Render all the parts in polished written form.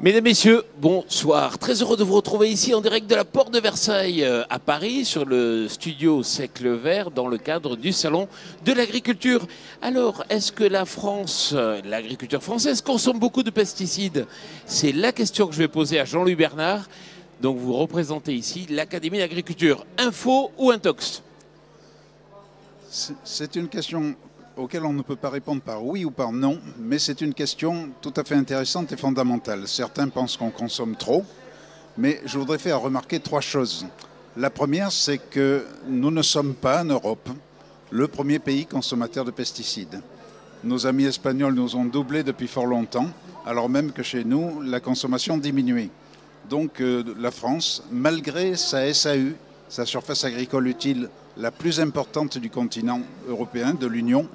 Mesdames, Messieurs, bonsoir. Très heureux de vous retrouver ici en direct de la Porte de Versailles à Paris sur le studio Secle Vert dans le cadre du Salon de l'Agriculture. Alors, est-ce que la France, l'agriculture française, consomme beaucoup de pesticides? C'est la question que je vais poser à Jean-Louis Bernard. Donc vous représentez ici l'Académie d'Agriculture. Info ou intox? C'est une question auquel on ne peut pas répondre par oui ou par non, mais c'est une question tout à fait intéressante et fondamentale. Certains pensent qu'on consomme trop, mais je voudrais faire remarquer trois choses. La première, c'est que nous ne sommes pas en Europe le premier pays consommateur de pesticides. Nos amis espagnols nous ont doublé depuis fort longtemps, alors même que chez nous, la consommation diminuait. Donc la France, malgré sa SAU, sa surface agricole utile la plus importante du continent européen, de l'Union,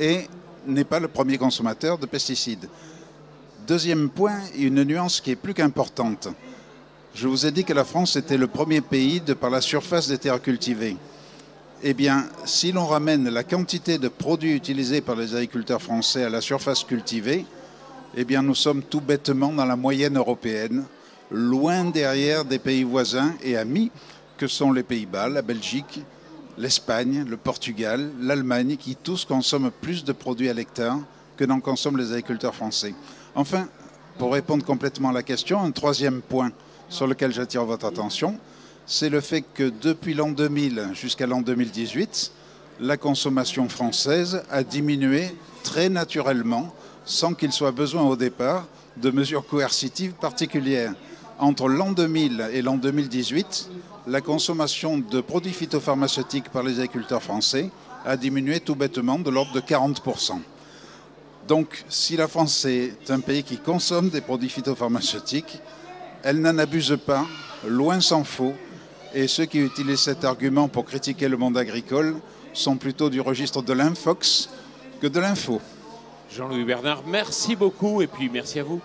et n'est pas le premier consommateur de pesticides. Deuxième point, une nuance qui est plus qu'importante. Je vous ai dit que la France était le premier pays de par la surface des terres cultivées. Eh bien, si l'on ramène la quantité de produits utilisés par les agriculteurs français à la surface cultivée, eh bien, nous sommes tout bêtement dans la moyenne européenne, loin derrière des pays voisins et amis que sont les Pays-Bas, la Belgique, l'Espagne, le Portugal, l'Allemagne, qui tous consomment plus de produits à l'hectare que n'en consomment les agriculteurs français. Enfin, pour répondre complètement à la question, un troisième point sur lequel j'attire votre attention, c'est le fait que depuis l'an 2000 jusqu'à l'an 2018, la consommation française a diminué très naturellement, sans qu'il soit besoin au départ de mesures coercitives particulières. Entre l'an 2000 et l'an 2018, la consommation de produits phytopharmaceutiques par les agriculteurs français a diminué tout bêtement de l'ordre de 40%. Donc, si la France est un pays qui consomme des produits phytopharmaceutiques, elle n'en abuse pas, loin s'en faut. Et ceux qui utilisent cet argument pour critiquer le monde agricole sont plutôt du registre de l'infox que de l'info. Jean-Louis Bernard, merci beaucoup et puis merci à vous.